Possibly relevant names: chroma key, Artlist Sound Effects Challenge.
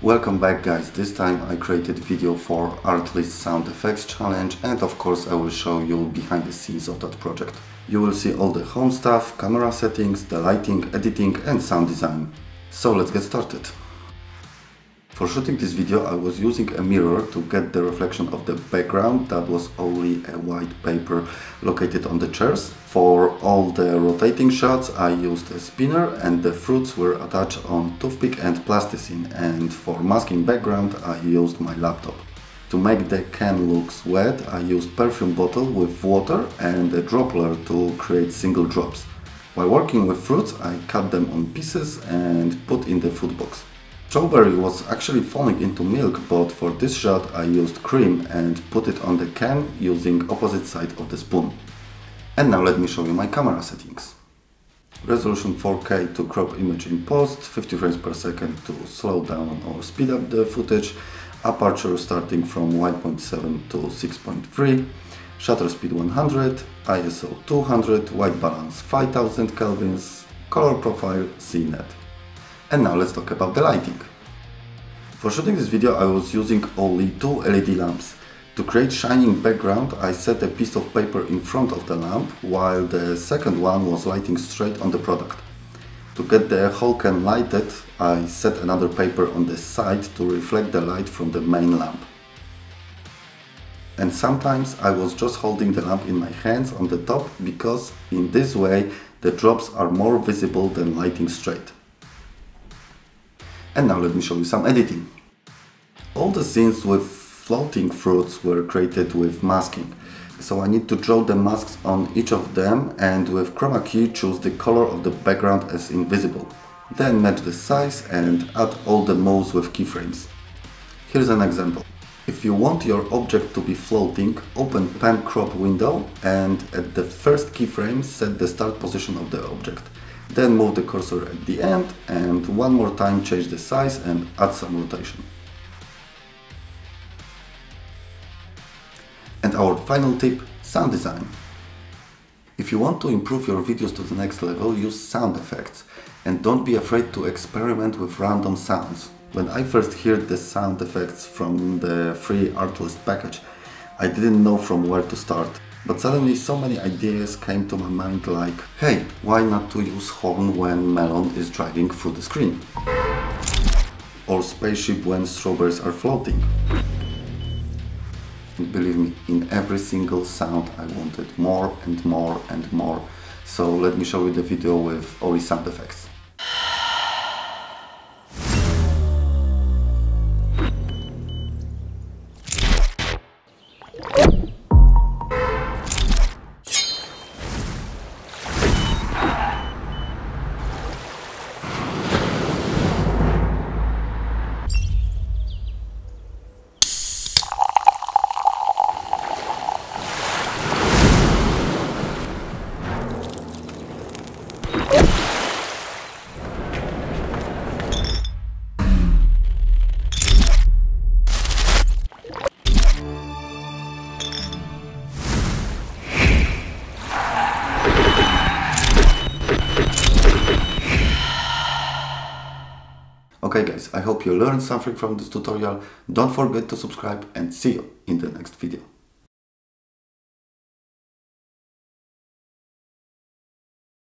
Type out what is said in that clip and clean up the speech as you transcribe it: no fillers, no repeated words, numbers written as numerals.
Welcome back guys, this time I created a video for Artlist Sound Effects Challenge and of course I will show you behind the scenes of that project. You will see all the home stuff, camera settings, the lighting, editing and sound design. So let's get started. For shooting this video I was using a mirror to get the reflection of the background. That was only a white paper located on the chairs. For all the rotating shots I used a spinner and the fruits were attached on toothpick and plasticine, and for masking background I used my laptop. To make the can look wet I used perfume bottle with water and a dropper to create single drops. While working with fruits I cut them on pieces and put in the food box. Strawberry was actually falling into milk, but for this shot I used cream and put it on the can using opposite side of the spoon. And now let me show you my camera settings. Resolution 4K to crop image in post, 50 frames per second to slow down or speed up the footage, aperture starting from 1.7 to 6.3, shutter speed 100, ISO 200, white balance 5000 kelvins, color profile CNET. And now let's talk about the lighting. For shooting this video I was using only two LED lamps. To create shining background I set a piece of paper in front of the lamp while the second one was lighting straight on the product. To get the whole can lighted I set another paper on the side to reflect the light from the main lamp. And sometimes I was just holding the lamp in my hands on the top, because in this way the drops are more visible than lighting straight. And now let me show you some editing. All the scenes with floating fruits were created with masking. So I need to draw the masks on each of them and with chroma key choose the color of the background as invisible. Then match the size and add all the moves with keyframes. Here's an example. If you want your object to be floating, open pan crop window and at the first keyframe set the start position of the object. Then move the cursor at the end and one more time change the size and add some rotation. And our final tip, sound design. If you want to improve your videos to the next level, use sound effects and don't be afraid to experiment with random sounds. When I first heard the sound effects from the free Artlist package, I didn't know from where to start. But suddenly so many ideas came to my mind, like, hey, why not to use horn when melon is driving through the screen? Or spaceship when strawberries are floating. And believe me, in every single sound I wanted more and more and more. So let me show you the video with only sound effects. Okay guys, I hope you learned something from this tutorial. Don't forget to subscribe and see you in the next video.